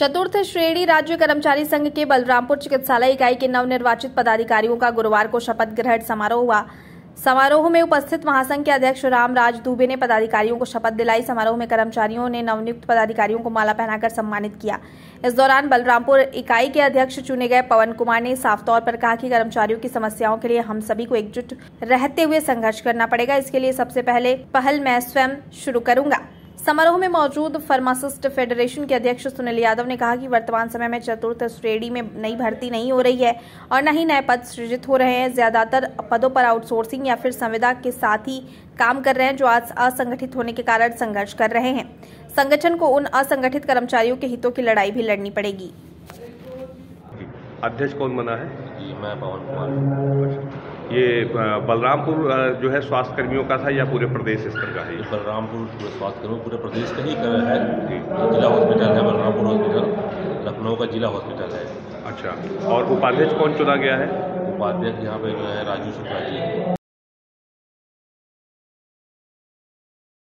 चतुर्थ श्रेणी राज्य कर्मचारी संघ के बलरामपुर चिकित्सालय इकाई के नवनिर्वाचित पदाधिकारियों का गुरुवार को शपथ ग्रहण समारोह हुआ। समारोह में उपस्थित महासंघ के अध्यक्ष राम राज दुबे ने पदाधिकारियों को शपथ दिलाई। समारोह में कर्मचारियों ने नवनियुक्त पदाधिकारियों को माला पहनाकर सम्मानित किया। इस दौरान बलरामपुर इकाई के अध्यक्ष चुने गए पवन कुमार ने साफ तौर पर कहा कि कर्मचारियों की समस्याओं के लिए हम सभी को एकजुट रहते हुए संघर्ष करना पड़ेगा। इसके लिए सबसे पहले पहल मैं स्वयं शुरू करूंगा। समारोह में मौजूद फार्मासिस्ट फेडरेशन के अध्यक्ष सुनील यादव ने कहा कि वर्तमान समय में चतुर्थ श्रेणी में नई भर्ती नहीं हो रही है और न ही नए पद सृजित हो रहे हैं। ज्यादातर पदों पर आउटसोर्सिंग या फिर संविदा के साथ ही काम कर रहे हैं, जो आज असंगठित होने के कारण संघर्ष कर रहे हैं। संगठन को उन असंगठित कर्मचारियों के हितों की लड़ाई भी लड़नी पड़ेगी। अध्यक्ष कौन बना है? मैं पवन कुमार। ये बलरामपुर जो है स्वास्थ्य कर्मियों का था या पूरे प्रदेश स्तर का है? बलरामपुर पूरे स्वास्थ्य कर्मियों पूरे प्रदेश का ही है। जिला हॉस्पिटल है बलरामपुर हॉस्पिटल, लखनऊ का जिला हॉस्पिटल है। अच्छा, और उपाध्यक्ष कौन चुना गया है? उपाध्यक्ष यहाँ पे जो है राजू शुक्ला जी।